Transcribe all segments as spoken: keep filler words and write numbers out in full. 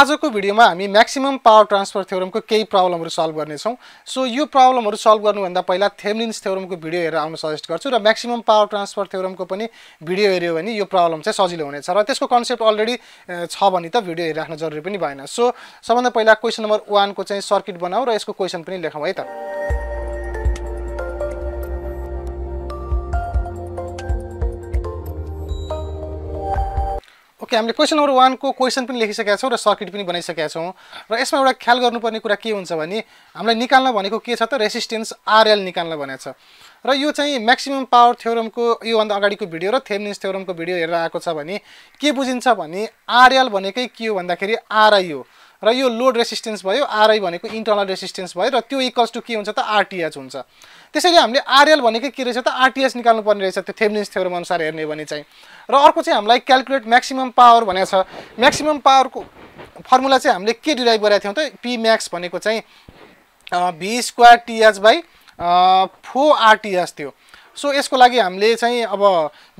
आजको भिडियोमा हामी म्याक्सिमम पावर ट्रान्सफर थ्योरमको केही प्रब्लमहरु सल्भ गर्ने छौं। सो यो प्रब्लमहरु सल्भ गर्नुभन्दा पहिला थेभनिन्स थ्योरमको भिडियो हेरेर आउन सजेस्ट गर्छु र म्याक्सिमम पावर ट्रान्सफर थ्योरमको पनि भिडियो हेर्यो भने यो प्रब्लम चाहिँ सजिलो हुनेछ र त्यसको कन्सेप्ट अलरेडी छ भने त भिडियो हेरिराख्न जरुरी पनि भएन। सो सबभन्दा पहिला क्वेशन नम्बर एक को चाहिँ सर्किट बनाऊ र यसको क्वेशन पनि लेखौं है त। ओके हामीले क्वेशन नम्बर एक को क्वेशन पनि लेखिसकेका छौं र सर्किट पनि बनाइसकेका छौं र यसमा एउटा ख्याल गर्नुपर्ने कुरा के हुन्छ भने हामीलाई निकाल्न भनेको के छ त रेसिस्टेन्स आरएल निकाल्न भनेछ र यो चाहिँ म्याक्सिमम पावर थ्योरमको यो भन्दा अगाडिको भिडियो र थेभनिन्स थ्योरमको भिडियो हेरेर आएको छ भने के बुझिन्छ भने आरएल भनेकै के हो भन्दाखेरि आरआई हो र यो लोड रेसिस्टेन्स भयो, आरआई भनेको इन्टरनल रेसिस्टेन्स भयो र त्यो इक्वल्स टु के हुन्छ त आरटीएच हुन्छ। त्यसैले हामीले आरएल भनेको के रहेछ त आरटीएच निकाल्नु पर्ने रहेछ त्यो थेभनिन्स थ्योरम अनुसार हेर्ने भने चाहिँ। र अर्को चाहिँ हामीलाई क्याल्कुलेट म्याक्सिमम पावर भनेको छ। म्याक्सिमम पावरको फर्मुला चाहिँ हामीले के डिराइभ गरेका थियौँ त पी म्याक्स भनेको चाहिँ V square TH by four RTH थियो। सो यसको लागि हामीले चाहिँ अब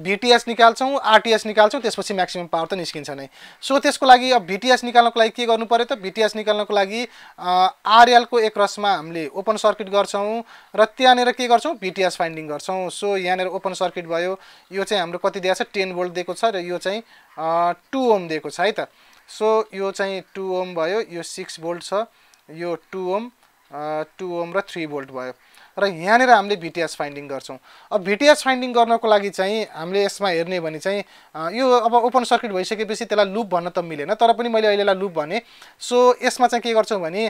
भीटीएच निकाल्छौं, आरटीएच निकाल्छौं, त्यसपछि म्याक्सिमम पावर त निस्किन्छ नै। सो त्यसको लागि अब भीटीएच निकाल्नको लागि के गर्नु पर्यो त भीटीएच निकाल्नको लागि आरएल को एक रसमा हामीले ओपन सर्किट गर्छौं र त्यहाँनेर के गर्छौं भीटीएच फाइन्डिङ गर्छौं। सो यहाँनेर ओपन सर्किट भयो, यो चाहिँ हाम्रो कति दिएको छ टेन भोल्ट दिएको छ र यो चाहिँ टू ओम दिएको छ है त। सो यो चाहिँ टू ओम भयो, यो सिक्स भोल्ट छ, यो टू ओम टू ओम र थ्री भोल्ट भयो र यहाँनेर हामीले भीटीएच फाइन्डिङ गर्छौं। अब भीटीएच फाइन्डिङ गर्नको लागि चाहिँ हामीले यसमा हेर्ने भने चाहिँ यो अब ओपन सर्किट भइसकेपछि त्यसलाई लुप भन्न त मिलेन तर पनि मैले अहिलेलाई लुप भने। सो यसमा चाहिँ के गर्छौं भने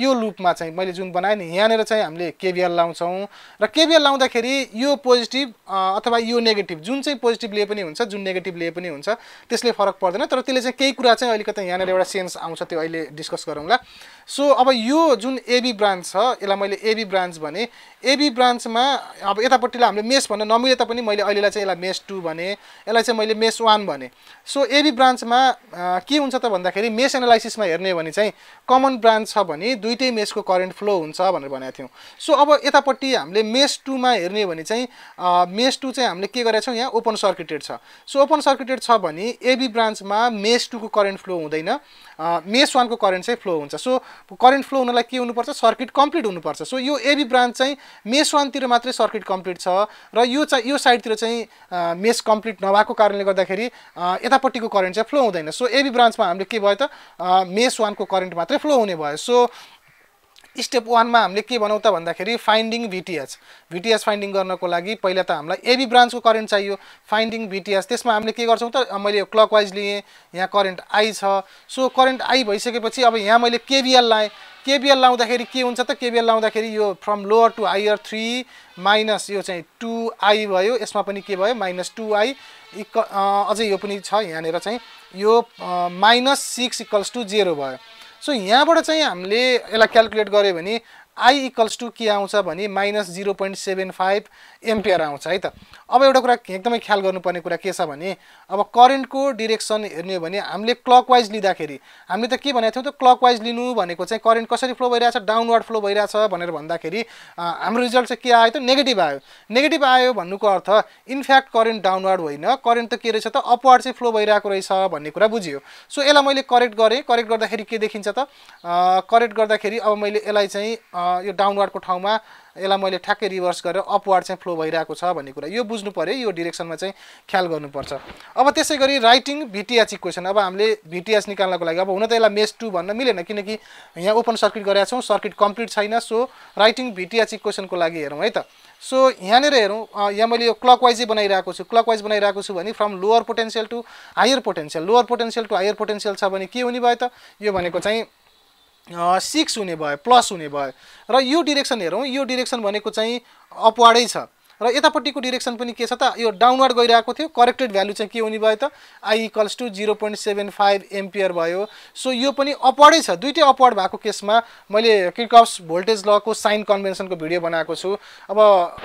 यो लुपमा चाहिँ मैले जुन बनाएँ नि यहाँनेर चाहिँ हामीले केभीएल लाउँछौं र केभीएल लाउँदाखेरि यो पोजिटिभ अथवा यो नेगेटिभ जुन चाहिँ पोजिटिभ लिए पनि हुन्छ जुन नेगेटिभ लिए पनि हुन्छ त्यसले फरक पर्दैन तर त्यसले चाहिँ केही कुरा चाहिँ अलिकति यहाँनेर एउटा सेन्स आउँछ त्यो अहिले डिस्कस गरौँला। सो अब यो जुन एबी ब्रान्च छ यसलाई मैले एबी ब्रान्च भने एबी ब्रान्चमा अब यतापट्टिलाई हामीले मेस भन्न नमिले तापनि मैले अहिलेलाई चाहिँ यसलाई मेस टू भने यसलाई चाहिँ मैले मेस वान भने। सो एबी ब्रान्चमा के हुन्छ त भन्दाखेरि मेस एनालाइसिसमा हेर्ने हो भने चाहिँ कमन ब्रान्च छ भने दुईटै मेसको करेन्ट फ्लो हुन्छ भनेर भनेको थियौँ। सो अब यतापट्टि हामीले मेस टूमा हेर्ने हो भने चाहिँ मेस टू चाहिँ हामीले के गरेका छौँ यहाँ ओपन सर्किटेड छ। सो ओपन सर्किटेड छ भने एबी ब्रान्चमा मेस टूको करेन्ट फ्लो हुँदैन, मेस वानको करेन्ट चाहिँ फ्लो हुन्छ। सो करेन्ट फ्लो हुनलाई के हुनुपर्छ सर्किट कम्प्लिट हुनुपर्छ। सो यो एबी ब्रान्च चाहिँ मेस वानतिर मात्रै सर्किट कम्प्लिट छ र यो चाहिँ यो साइडतिर चाहिँ मेस कम्प्लिट नभएको कारणले गर्दाखेरि यतापट्टिको करेन्ट चाहिँ फ्लो हुँदैन। सो एबी ब्रान्चमा हामीले के भयो त मेस वानको करेन्ट मात्रै फ्लो हुने भयो। सो स्टेप वानमा हामीले के बनाउँ त भन्दाखेरि फाइन्डिङ भीटीएच। भीटीएच फाइन्डिङ गर्नको लागि पहिला त हामीलाई एबी ब्रान्चको करेन्ट चाहियो, फाइन्डिङ भीटीएच। त्यसमा हामीले के गर्छौँ त मैले क्लकवाइज लिएँ, यहाँ करेन्ट आई छ। सो करेन्ट आई भइसकेपछि अब यहाँ मैले केभीएल लाएँ। केभीएल लाउँदाखेरि के हुन्छ त केभीएल लाउँदाखेरि यो from lower to higher three minus यो चाहिँ टू आई भयो, यसमा पनि के भयो माइनस टू आई। अझै यो पनि छ यहाँनिर चाहिँ यो minus six equals to zero भयो। सो यहाँबाट चाहिँ हामीले यसलाई क्यालकुलेट गऱ्यो भने आई इक्वल्स टू के आउँछ भने minus zero point seven five ampere आउँछ है त। अब एउटा कुरा एकदमै ख्याल गर्नुपर्ने कुरा के छ भने अब करेन्टको डिरेक्सन हेर्ने हो भने हामीले क्लकवाइज लिँदाखेरि हामीले त के भनेको थियौँ त क्लकवाइज लिनु भनेको चाहिँ करेन्ट कसरी फ्लो भइरहेछ डाउनवर्ड फ्लो भइरहेछ भनेर भन्दाखेरि हाम्रो रिजल्ट चाहिँ के आयो त नेगेटिभ आयो। नेगेटिभ आयो भन्नुको अर्थ इनफ्याक्ट करेन्ट डाउनवर्ड होइन, करेन्ट त के रहेछ त अपवर्ड चाहिँ फ्लो भइरहेको रहेछ भन्ने कुरा बुझियो। सो यसलाई मैले करेक्ट गरेँ, करेक्ट गर्दाखेरि के देखिन्छ त करेक्ट गर्दाखेरि अब मैले यसलाई चाहिँ यो डाउनवर्डको ठाउँमा यसलाई मैले ठ्याक्कै रिभर्स गरेर अपवर्ड चाहिँ फ्लो भइरहेको छ भन्ने कुरा यो बुझ्नु पर्यो, यो डिरेक्सनमा चाहिँ ख्याल गर्नुपर्छ। अब त्यसै गरी राइटिङ भीटीएच इक्वेसन। अब हामीले भीटीएच निकाल्नको लागि अब हुन त यसलाई मेस टू भन्न मिलेन किनकि यहाँ ओपन सर्किट गरेका छौँ, सर्किट कम्प्लिट छैन। सो राइटिङ भीटीएच इक्वेसनको लागि हेरौँ है त। सो यहाँनिर हेरौँ, यहाँ मैले यो क्लकवाइजै बनाइरहेको छु। क्लकवाइज बनाइरहेको छु भने from lower potential to higher potential, lower potential to higher potential छ भने के हुने भयो त यो भनेको चाहिँ सिक्स हुने भयो, प्लस हुने भयो। र यो डिरेक्सन हेरौँ, यो डिरेक्सन भनेको चाहिँ अपवार्डै छ र यतापट्टिको डिरेक्सन पनि के छ त यो डाउनवर्ड गइरहेको थियो। करेक्टेड भ्यालु चाहिँ के हुने भयो त I equals to zero point seven five ampere भयो। सो यो पनि अपवर्डै छ। दुईटै अपवर्ड भएको केसमा मैले किर्कहफ्स भोल्टेज लको साइन कन्भेन्सनको भिडियो बनाएको छु। अब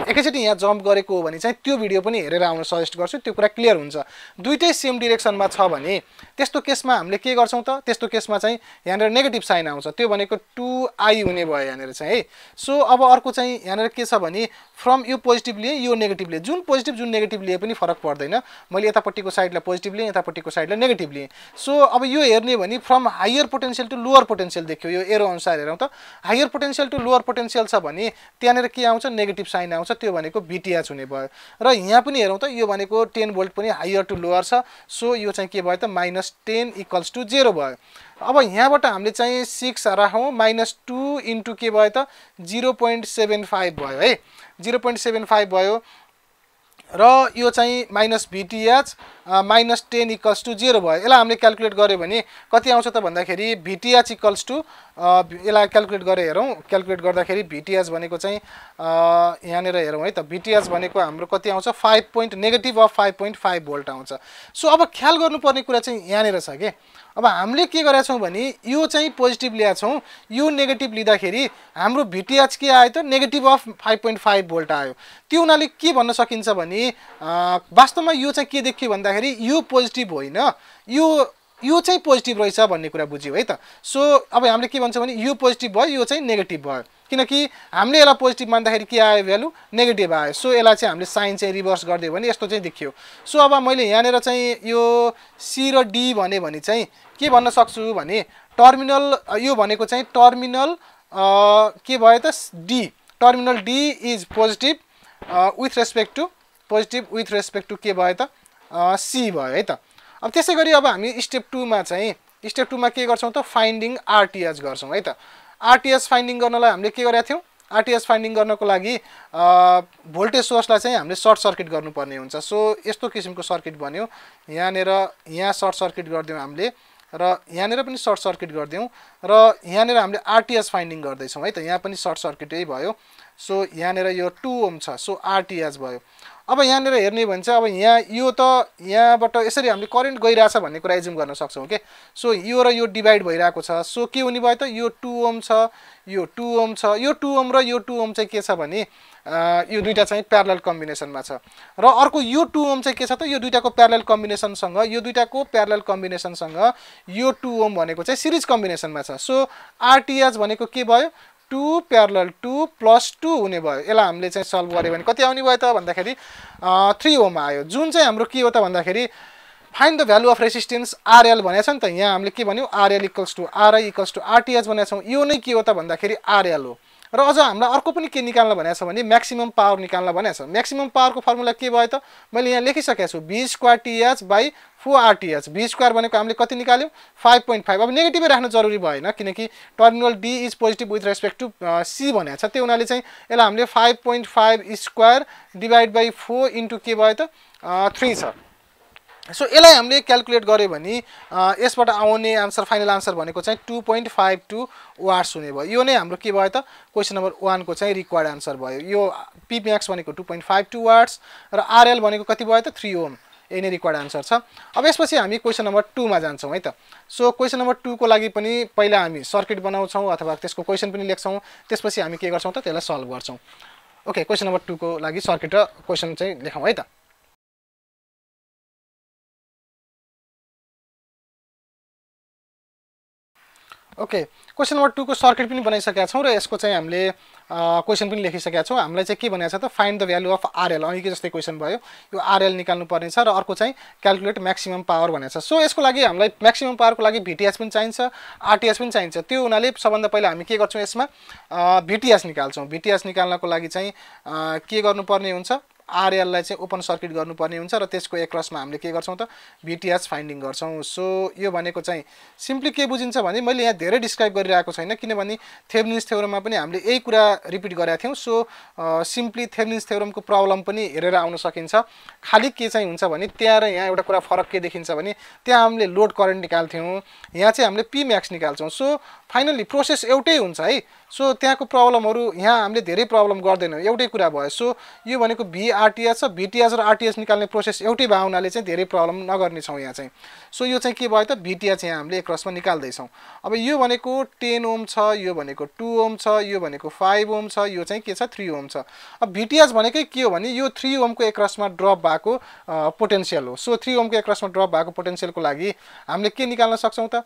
एकैचोटि यहाँ जम्प गरेको हो भने चाहिँ त्यो भिडियो पनि हेरेर आउन सजेस्ट गर्छु, त्यो कुरा क्लियर हुन्छ। दुईटै सेम डिरेक्सनमा छ भने त्यस्तो केसमा हामीले के गर्छौँ त त्यस्तो केसमा चाहिँ यहाँनिर नेगेटिभ साइन आउँछ, त्यो भनेको टू आई हुने भयो यहाँनिर चाहिँ है। सो अब अर्को चाहिँ यहाँनिर के छ भने फ्रम यो पोजिटिभ positive लिए यो negative लिए जुन positive जुन negative लिए पनि फरक पर्दैन मैले यतापट्टिको साइडलाई positive लिए यतापट्टिको साइडलाई negative लिए सो अब यो हेर्ने भने from higher potential to lower potential देख्यो यो एरो अनुसार हेरौं त higher potential to lower potential छ भने त्यनेर के आउँछ negative sign आउँछ त्यो भनेको V T H हुने भयो र यहाँ पनि हेरौं त यो भनेको ten volt पनि higher to lower छ सो यो चाहिँ के भयो त minus ten equals to zero भयो अब यहाँबाट हामीले चाहिँ six राखौं minus two into के भयो त zero point seven five भयो है zero point seven five भयो र यो चाहिँ minus V T H minus ten equals to zero भयो एला हामीले क्याल्कुलेट गर्यो भने कति आउँछ त भन्दाखेरि V T H equals to एला क्याल्कुलेट गरे हेरौं क्याल्कुलेट गर्दाखेरि V T H भनेको चाहिँ यहाँ नेर हेरौं है त V T H भनेको हाम्रो कति आउँछ five point negative of five point five volt आउँछ सो अब ख्याल गर्नुपर्ने कुरा चाहिँ यहाँ नेर छ के अब हामीले के गरेका छौं भने यो चाहिँ पोजिटिभ लिया छौं यो नेगेटिभ लिदाखेरि हाम्रो V T H के आयो त negative of five point five volt आयो त्यो उनाले के भन्न सकिन्छ भने वास्तवमा यो चाहिँ के देखियो भन्दाखेरि यो पोजिटिभ होइन यो यो चाहिँ पोजिटिभ रहेछ भन्ने कुरा बुझियो है त सो अब हामीले के भन्छ भने यो पोजिटिभ भयो यो चाहिँ नेगेटिभ भयो किनकि हामीले एला पोजिटिभ मान्दाखेरि के आयो भ्यालु नेगेटिभ आयो सो एला चाहिँ हामीले साइन चाहिँ रिभर्स गर्दियो भने यस्तो चाहिँ देखियो सो अब मैले यहाँ नेर चाहिँ यो C र D भने भने चाहिँ के भन्न सक्छु भने टर्मिनल यो भनेको चाहिँ टर्मिनल के भयो त D terminal D is positive with respect to positive with respect to के भयो त C भयो है त अब त्यसैगरी अब हामी स्टेप two मा चाहिँ स्टेप two मा के गर्छौं त फाइन्डिङ आरटीएच गर्छौं है त आरटीएच फाइन्डिङ गर्नलाई हामीले के गरेका थियौ आरटीएच फाइन्डिङ गर्नको लागि भोल्टेज सोर्सलाई चाहिँ हामीले सर्ट सर्किट गर्नुपर्ने हुन्छ सो यस्तो किसिमको सर्किट बन्यो यहाँ नेर यहाँ सर्ट सर्किट गर्दियौ हामीले र यहाँ नेर पनि सर्ट सर्किट गर्दियौ र यहाँ नेर हामीले आरटीएच फाइन्डिङ गर्दै छौं है त यहाँ पनि सर्ट सर्किटै भयो सो यहाँ नेर यो two ohm छ सो आरटीएच भयो अब यहाँ नेर हेर्ने भन्छ अब यहाँ यो त यहाँबाट यसरी हामीले करेन्ट गइराछ भन्ने कुरा एज्युम गर्न सक्छौं के सो यो र यो डिवाइड भइराको छ सो के हुने भयो त यो two ohm छ यो two ohm छ यो two ohm र यो two ohm चाहिँ के छ भने यो दुईटा चाहिँ प्यारलल कम्बिनेसनमा छ र अर्को यो two ohm चाहिँ के छ त यो दुईटाको प्यारलल कम्बिनेसन सँग यो दुईटाको प्यारलल कम्बिनेसन सँग यो two ohm भनेको चाहिँ सिरिज कम्बिनेसनमा छ सो आरटीएच भनेको के भयो two parallel two plus two हुने भयो एला हामीले चाहिँ सल्भ गरे भने कति आउने भयो त भन्दाखेरि three ohm आयो जुन चाहिँ हाम्रो के हो त भन्दाखेरि find the value of resistance R L भनेको छ नि त यहाँ हामीले के भन्यौ R L equals to R I equals to R T H भनेको छौं यो नै के हो त भन्दाखेरि R L हो र अझ हामीलाई अर्को पनि के निकाल्न भनेको छ भने म्याक्सिमम पावर निकाल्न भनेको छ म्याक्सिमम पावरको फर्मुला के भयो त मैले यहाँ लेखिसकेको छु V square T H by four R T H V square भनेको हामीले कति निकाल्यौ five point five अब नेगेटिभै राख्नु जरुरी भएन किनकि terminal D is positive with respect to C भनेको छ त्यो उनाले चाहिँ एला हामीले five point five square divided by four into के भयो त three छ सो एलाई हामीले क्याल्कुलेट गरे भने यसबाट आउने आन्सर फाइनल आन्सर भनेको चाहिँ two point five two watts हुने भयो यो नै हाम्रो के भयो त क्वेशन नम्बर one को चाहिँ रिक्वायर्ड आन्सर भयो यो P max भनेको two point five two watts र R L भनेको कति भयो त three ohm यही नै रिक्वायर्ड आन्सर छ अब यसपछि हामी क्वेशन नम्बर two मा जान्छौं है त सो क्वेशन नम्बर two को लागि पनि पहिला हामी सर्किट बनाउँछौं अथवा त्यसको क्वेशन पनि लेख्छौं त्यसपछि हामी के गर्छौं त त्यसलाई सल्भ गर्छौं ओके क्वेशन नम्बर two को लागि सर्किट र क्वेशन चाहिँ लेखौं है त ओके क्वेशन नम्बर two को सर्किट पनि बनाइसकेका छौं र यसको चाहिँ हामीले क्वेशन पनि लेखिसकेका छौं हामीलाई चाहिँ के भनेको छ त find the value of RL अघिको जस्तै क्वेशन भयो यो आरएल निकाल्नु पर्ने छ र अर्को चाहिँ क्याल्कुलेट म्याक्सिमम पावर भनेको छ सो यसको लागि हामीलाई म्याक्सिमम पावरको लागि भीटीएच पनि चाहिन्छ आरटीएच पनि चाहिन्छ त्यो उनाले सबभन्दा पहिला हामी के गर्छौं यसमा भीटीएच निकाल्छौं भीटीएच निकाल्नको लागि चाहिँ के गर्नुपर्ने हुन्छ R L लाई चाहिँ ओपन सर्किट गर्नुपर्ने हुन्छ र त्यसको एक्रसमा हामीले के गर्छौं त V T H फाइन्डिङ गर्छौं सो यो भनेको चाहिँ सिम्पली के बुझिन्छ भने मैले यहाँ धेरै डिस्क्राइब गरिरहेको छैन किनभने थेभनिन थ्योरममा पनि हामीले यही कुरा रिपिट गरेका थियौं सो सिम्पली थेभनिन थ्योरमको प्रब्लम पनि हेरेर आउन सकिन्छ खाली के चाहिँ हुन्छ भने त्यहाँ र यहाँ एउटा कुरा फरक के देखिन्छ भने त्यहाँ हामीले लोड करेन्ट निकाल्थ्यौं यहाँ चाहिँ हामीले P max निकाल्छौं सो फाइनली प्रोसेस एउटै हुन्छ है सो त्यहाँको प्रब्लमहरु यहाँ हामीले धेरै प्रब्लम गर्दैनौं एउटै कुरा भयो सो यो भनेको V R T H र V T H र R T H निकाल्ने प्रोसेस एउटै भएउनाले चाहिँ धेरै प्रब्लम नगर्ने छौं यहाँ चाहिँ सो यो चाहिँ के भयो त V T H यहाँ हामीले क्रसमा निकाल्दै छौं अब यो भनेको ten ohm छ यो भनेको two ohm छ यो भनेको five ohm छ यो चाहिँ के छ three ohm छ अब V T H भनेकै के हो भने यो three ohm को एक्रसमा ड्रप भएको पोटेन्शियल हो सो three ohm को एक्रसमा ड्रप भएको पोटेन्शियलको लागि हामीले के निकाल्न सक्छौं त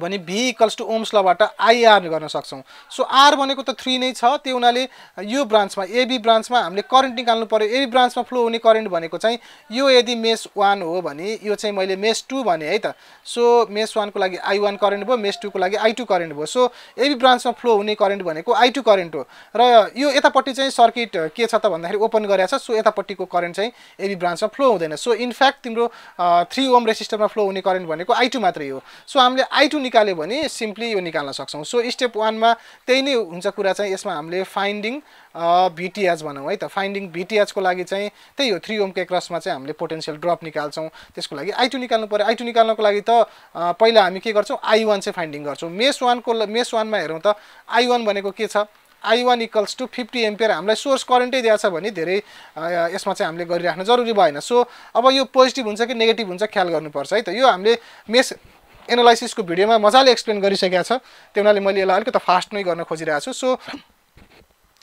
भने V equals to ohms law बाट I R गर्न सक्छौं. सो R भनेको त three नै छ, त्यो उनाले यो ब्रान्चमा A B ब्रान्चमा हामीले करेन्ट निकाल्नु पर्यो. A B ब्रान्चमा फ्लो हुने करेन्ट भनेको चाहिँ यो यदि मेस one हो भने यो चाहिँ मैले मेस two भने है त. सो मेस one को लागि I one करेन्ट भयो, मेस two को लागि I two करेन्ट भयो. सो A B ब्रान्चमा फ्लो हुने करेन्ट भनेको I two करेन्ट हो र यो यतापट्टि चाहिँ सर्किट के छ त भन्दाखेरि ओपन गरेछ. सो यतापट्टिको करेन्ट चाहिँ A B ब्रान्चमा फ्लो हुँदैन. सो इन फ्याक्ट तिम्रो three ओम रेजिस्टरमा फ्लो हुने करेन्ट भनेको I two मात्रै हो. सो हामीले I two निकाल्यो भने सिम्पली यो निकाल्न सक्छौं. सो स्टेप one मा त्यही नै हुन्छ कुरा चाहिँ. यसमा हामीले फाइन्डिङ भीटीएच भनौं है त. फाइन्डिङ भीटीएच को लागि चाहिँ त्यही हो, three ओम के क्रसमा चाहिँ हामीले पोटेन्शियल ड्रप निकाल्छौं. त्यसको लागि I two निकाल्नु पर्यो. I two निकाल्नको लागि त पहिला हामी के गर्छौं, I one चाहिँ फाइन्डिङ गर्छौं. मेस one को मेस one मा हेरौं त I one भनेको के छ, I one equals to fifty ampere. हामीलाई सोर्स करेन्टै दिया छ भने धेरै यसमा चाहिँ हामीले गरिराख्नु जरुरी भएन. सो अब यो पोजिटिभ हुन्छ कि नेगेटिभ हुन्छ ख्याल गर्नुपर्छ है त. यो हामीले मेस एनालाइसिस को भिडियो में मजाले एक्सप्लेन गरिसकेका छ, त्यसैले मैले यसलाई अलिकति फास्ट नै गर्न खोजिरहेको छु. सो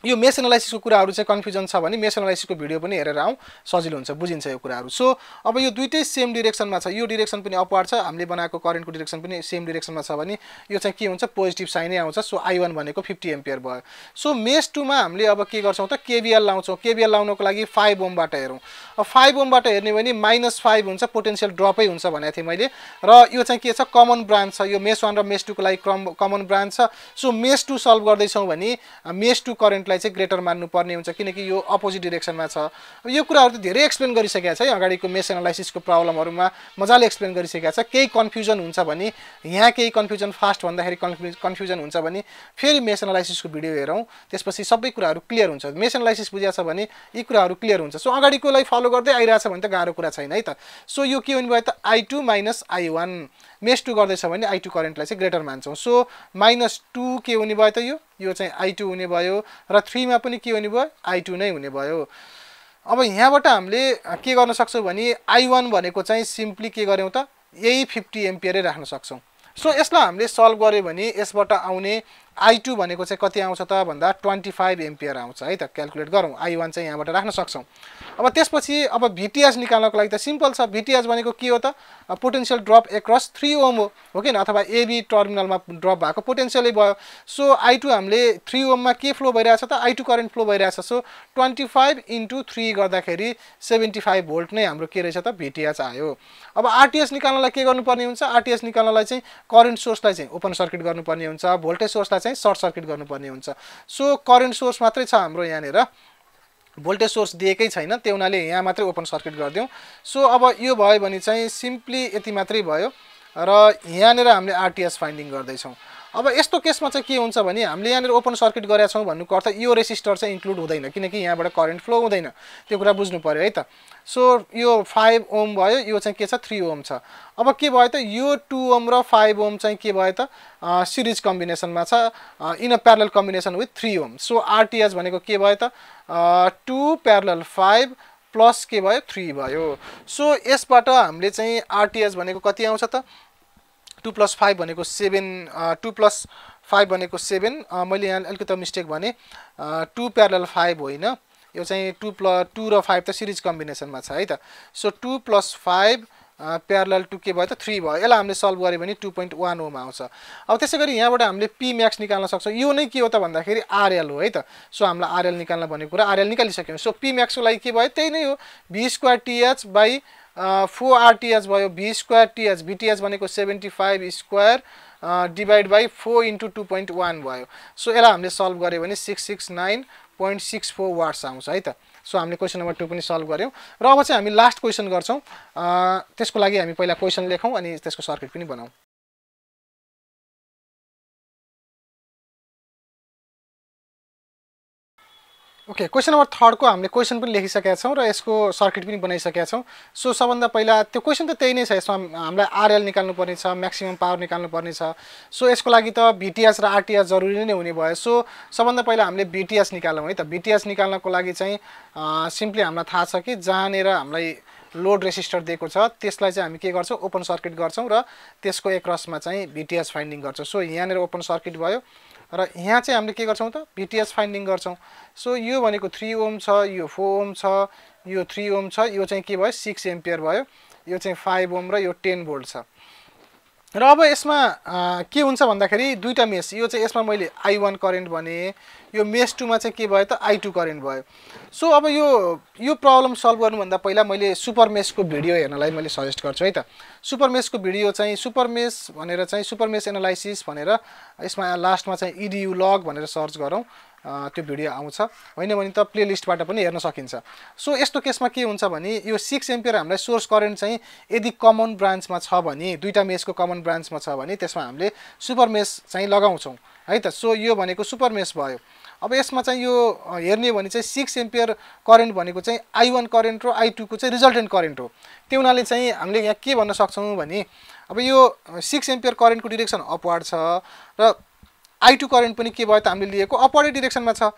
यो मेस एनालाइसिस को कुराहरु चाहिँ कन्फ्युजन छ भने मेस एनालाइसिस को भिडियो पनि हेरेर आऊ, सजिलो हुन्छ, बुझिन्छ यो कुराहरु. सो अब यो दुईटै सेम डाइरेक्सनमा छ, यो डाइरेक्सन पनि अपवर्ड छ, हामीले बनाएको करेन्टको डाइरेक्सन पनि सेम डाइरेक्सनमा छ भने यो चाहिँ के हुन्छ, पोजिटिभ साइन आउँछ. सो I one भनेको fifty एम्पियर भयो. सो मेस two मा हामीले अब के गर्छौं त, K V L लाउँछौं. K V L लाउनको लागि five ओम बाट हेरौं. अब five ओम बाट हेर्ने भने minus five हुन्छ, पोटेन्शियल ड्रपै हुन्छ भनेको थिए मैले. र यो चाहिँ के छ, कमन ब्रान्च छ, यो मेस one र मेस two को लागि कमन ब्रान्च छ. सो मेस two सल्भ गर्दै छौं भने मेस two करेन्ट ग्रेटर मान्नु पर्ने हुन्छ किनकि यो अपोजिट डाइरेक्सनमा छ. यो कुराहरु त धेरै एक्सप्लेन गरिसकेका छ है, अगाडिको मेस एनालाइसिस को प्रब्लमहरुमा मजाले एक्सप्लेन गरिसकेका छ. केही कन्फ्युजन हुन्छ भने यहाँ केही कन्फ्युजन फास्ट भन्दाखेरि कन्फ्युजन हुन्छ भने फेरि मेस एनालाइसिस को भिडियो हेरौं, त्यसपछि सबै कुराहरु क्लियर हुन्छ. मेस एनालाइसिस बुझ्या छ भने यी कुराहरु क्लियर हुन्छ. सो अगाडिकोलाई फलो गर्दै आइराछ भने त गाह्रो कुरा छैन है त. सो यो के हुने भयो त, I two minus I one. Mesh two गर्दै छ भने I two करेन्टलाई चाहिँ ग्रेटर मान्छौं. सो minus two के हुने भयो त, यो यो चाहिँ I two हुने भयो र three मा पनि के हुने भयो, I two नै हुने भयो. अब यहाँबाट हामीले के गर्न सक्छौं भने I one भनेको चाहिँ सिम्पली के गर्यौं त, यही fifty एम्पियरै राख्न सक्छौं. सो यसलाई हामीले सल्भ गरे भने यसबाट आउने I two भनेको चाहिँ कति आउँछ त भन्दा twenty-five एम्पियर आउँछ है त. क्याल्कुलेट गरौं, I one चाहिँ यहाँबाट राख्न सक्छौं. अब त्यसपछि अब भीटीएच निकाल्नको लागि त सिम्पल छ. भीटीएच भनेको के हो त, potential drop across three ohm हो हो किन, अथवा A B टर्मिनलमा ड्रप भएको पोटेन्शियलै भयो. सो I two हामीले three ओम मा के फ्लो भइरहेछ त, I two करेन्ट फ्लो भइरहेछ. सो twenty-five into three गर्दाखेरि seventy-five भोल्ट नै हाम्रो के रहेछ त, भीटीएच आयो. अब आरटीएच निकाल्नलाई के गर्नुपर्ने हुन्छ, आरटीएच निकाल्नलाई चाहिँ करेन्ट सोर्सलाई चाहिँ ओपन सर्किट गर्नुपर्ने हुन्छ, भोल्टेज सोर्सलाई चाहिँ सर्ट सर्किट गर्नुपर्ने हुन्छ. सो करेन्ट सोर्स मात्रै छ हाम्रो यहाँनेर, भोल्टेज सोर्स दिएकै छैन, त्यो उनाले यहाँ मात्रै ओपन सर्किट गर्दियौ. सो अब यो भयो भने चाहिँ सिम्पली यति मात्रै भयो र यहाँनेर हामीले आरटीएस फाइन्डिङ गर्दै छौं. अब यस्तो केसमा चाहिँ के हुन्छ भने हामीले यहाँनेर ओपन सर्किट गरेका छौं भन्नुको अर्थ यो रेसिस्टर चाहिँ इन्क्लुड हुँदैन किनकि यहाँबाट करेन्ट फ्लो हुँदैन, त्यो कुरा बुझ्नु पर्यो है त. सो यो five ओम भयो, यो चाहिँ के छ three ओम छ. अब के भयो त, यो two ओम र five ओम चाहिँ के भयो त, सिरिज कम्बिनेसनमा छ, in a parallel combination with three ohm. So RTH भनेको के भयो त, two प्यारलल five प्लस के भयो three भयो. सो यसबाट हामीले चाहिँ आरटीएच भनेको कति आउँछ त, two plus five भनेको seven, two plus five भनेको seven. मैले यहाँ अलिकति मिस्टेक भने, two प्यारलल five होइन, यो चाहिँ two plus two र five त सिरिज कम्बिनेसनमा छ है त. So two plus five parallel two के भयो त three भयो. यसलाई हामीले सल्भ गरे भने two point one ओम आउँछ. अब त्यसैगरी यहाँबाट हामीले P max निकाल्न सक्छौं. यो नै के हो त भन्दाखेरि आरएल हो है त. सो हामीलाई आरएल निकाल्न भन्ने कुरा आरएल निकालिसक्यौं. सो P max को लागि के भयो, त्यही नै हो, v square T H by four R T H भयो. v square T H, v T H भनेको seventy-five square divide by four into two point one भयो. सो यसलाई हामीले सल्भ गरे भने six sixty-nine point six four watts आउँछ है त. सो हामीले क्वेशन नम्बर two पनि सल्भ गर्यौं र अब चाहिँ हामी लास्ट क्वेशन गर्छौं. त्यसको लागि हामी पहिला क्वेशन लेखौं अनि त्यसको सर्किट पनि बनाऊँ. ओके, क्वेशन नम्बर थर्ड को हामीले क्वेशन पनि लेखिसकेका छौं र यसको सर्किट पनि बनाइसकेका छौं. सो सबभन्दा पहिला त्यो क्वेशन त त्यही नै छ, यसमा हामीलाई आरएल निकाल्नु पर्ने छ, म्याक्सिमम पावर निकाल्नु पर्ने छ. सो यसको लागि त भीटीएच र आरटीएच जरुरी नै हुने भयो. सो सबभन्दा पहिला हामीले भीटीएच निकालौं है त. भीटीएच निकाल्नको लागि चाहिँ सिम्पली हामीलाई थाहा छ कि जहाँनेर हामीलाई लोड रेसिस्टर दिएको छ त्यसलाई चाहिँ हामी के गर्छौं, ओपन सर्किट गर्छौं र त्यसको एक्रसमा चाहिँ भीटीएच फाइन्डिङ गर्छौं. सो यहाँनेर ओपन सर्किट भयो र यहाँ चाहिँ हामीले के गर्छौं त, भीटीएच फाइन्डिङ गर्छौं. सो यो भनेको three ओम छ, यो four ओम छ, यो three ओम छ, यो चाहिँ के भयो six एम्पियर भयो, यो चाहिँ five ओम र यो ten भोल्ट छ. र अब यसमा के हुन्छ भन्दाखेरि दुईटा मेस यो चाहिँ यसमा मैले आई वन करेन्ट भने यो मेस टू मा चाहिँ के भयो त आई टू करेन्ट भयो सो अब यो यो प्रब्लम सल्भ गर्नु भन्दा पहिला मैले सुपर मेस को भिडियो हेर्नलाई मैले सजेस्ट गर्छु है त सुपर मेस को भिडियो चाहिँ सुपर मेस भनेर चाहिँ सुपर मेस एनालाइसिस भनेर यसमा लास्टमा चाहिँ edu log भनेर सर्च गरौं त्यो भिडियो आउँछ हैन भने त प्लेलिस्टबाट पनि हेर्न सकिन्छ सो यस्तो केसमा के हुन्छ भने यो सिक्स एम्पियर हामीलाई सोर्स करेन्ट चाहिँ यदि कमन ब्रान्चमा छ भने दुईटा मेसको कमन ब्रान्चमा छ भने त्यसमा हामीले सुपर मेस चाहिँ लगाउँछौं है त सो यो भनेको सुपर मेस भयो अब यसमा चाहिँ यो हेर्ने भने चाहिँ सिक्स एम्पियर करेन्ट भनेको चाहिँ आई वन करेन्ट र आई टू को चाहिँ रिजल्टेन्ट करेन्ट हो त्यो उनाले चाहिँ हामीले यहाँ के भन्न सक्छौं भने अब यो सिक्स एम्पियर करेन्टको डाइरेक्सन अपवर्ड छ र आई टू करेन्ट पनि के भयो त हामीले लिएको अपवर्ड डाइरेक्सनमा छ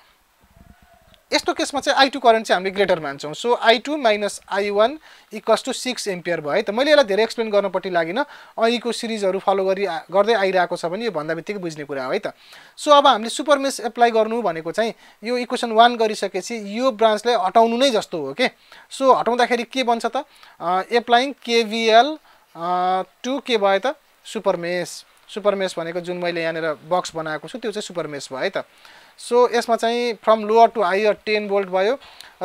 यस्तो केसमा चाहिँ आई टू करेन्ट चाहिँ हामीले ग्रेटर मान्छौं so I two - I one = six ampere भयो है त मैले यसलाई धेरै एक्सप्लेन गर्न पट्टी लागिन अघिको सिरिजहरु फलो गरी गर्दै आइराको छ भने यो भन्दा बित्तिकै बुझ्ने कुरा हो है त सो अब हामीले सुपर मेस एप्लाई गर्नु भनेको चाहिँ यो इक्वेसन वन गरिसकेपछि यो ब्रान्चलाई हटाउनु नै जस्तो हो के सो हटाउँदाखेरि के बन्छ त एप्लाइङ केवीएल टु के भयो त सुपर मेस सुपर मेस भनेको जुन मैले यहाँनेर बक्स बनाएको छु त्यो चाहिँ सुपर मेस भयो है त सो यसमा चाहिँ from lower to higher ten volt भयो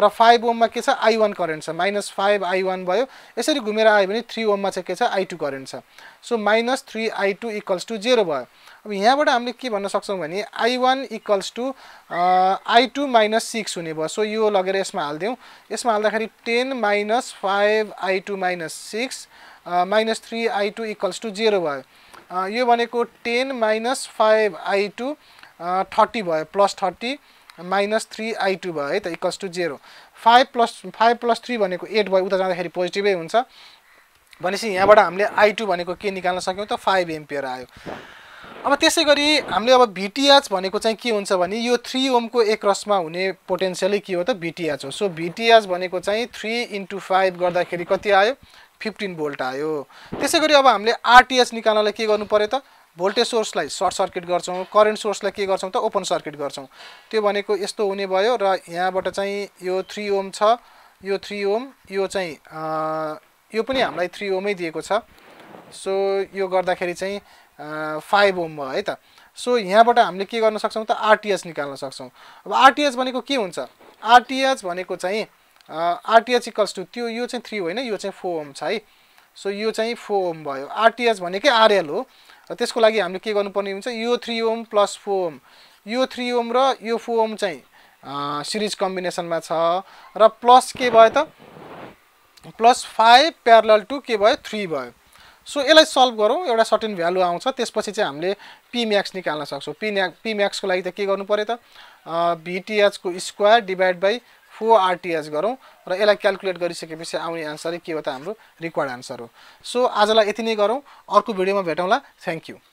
र फाइभ ओम मा के छ आई वन करेन्ट छ माइनस फाइभ आई वन भयो यसरी घुमेर आयो भने थ्री ओम मा चाहिँ के छ आई टू करेन्ट छ so minus three I two = zero भयो अब यहाँबाट हामीले के भन्न सक्छौं भने I one = I two - six हुने भयो सो यो लगेर यसमा हाल्दियौ यसमा हाल्दाखेरि ten - five I two - six - three I two = zero भयो Uh, यो भनेको ten - five I two uh, thirty भयो plus thirty - three I two भयो है त = zero five plus five plus three भनेको एट भयो उता जाँदाखेरि पोजिटिभै हुन्छ भनेपछि यहाँबाट हामीले आई टू भनेको के निकाल्न सक्यौ त फाइभ एम्पियर आयो अब त्यसैगरी हामीले अब भीटीएच भनेको चाहिँ के हुन्छ भने यो थ्री ओम को एक रसमा हुने पोटेन्शियली के हो त भीटीएच हो सो भीटीएच भनेको चाहिँ थ्री * फाइभ गर्दाखेरि कति आयो फिफ्टीन भोल्ट आयो त्यसैगरी अब हामीले आरटीएच निकाल्नलाई के गर्नु पर्यो त भोल्टेज सोर्सलाई सर्ट सर्किट गर्छौं करेन्ट सोर्सलाई के गर्छौं त ओपन सर्किट गर्छौं त्यो भनेको यस्तो हुने भयो र यहाँबाट चाहिँ यो थ्री ओम छ यो थ्री ओम यो चाहिँ यो पनि हामीलाई थ्री ओमै दिएको छ सो यो गर्दाखेरि चाहिँ फाइभ ओम भयो है त सो यहाँबाट हामीले के गर्न सक्छौं त आरटीएच निकाल्न सक्छौं अब आरटीएच भनेको के हुन्छ आरटीएच भनेको चाहिँ आरटीएच = त्यो यो चाहिँ थ्री होइन यो चाहिँ फोर ओम छ है सो यो चाहिँ फोर ओम भयो आरटीएच भनेकै आरएल हो र त्यसको लागि हामीले के गर्नुपर्ने हुन्छ यो three ohm plus four ohm यो थ्री ओम र यो फोर ओम चाहिँ सिरिज कम्बिनेसनमा छ र प्लस के भयो त प्लस फाइभ प्यारलल टु के भयो थ्री भयो सो यसलाई सल्भ गरौं एउटा सर्टेन भ्यालु आउँछ त्यसपछि चाहिँ हामीले पी म्याक्स निकाल्न सक्छौं पी पी म्याक्स को लागि त के गर्नु पर्यो त भीटीएच को स्क्वायर डिवाइड बाइ फोर आरटीएच गरौं र यसलाई क्याल्कुलेट गरिसकेपछि आउने आन्सर के हो त हाम्रो रिक्वायर्ड आन्सर हो सो आजलाई यति नै गरौं अर्को भिडियोमा भेटौँला थ्यांक यू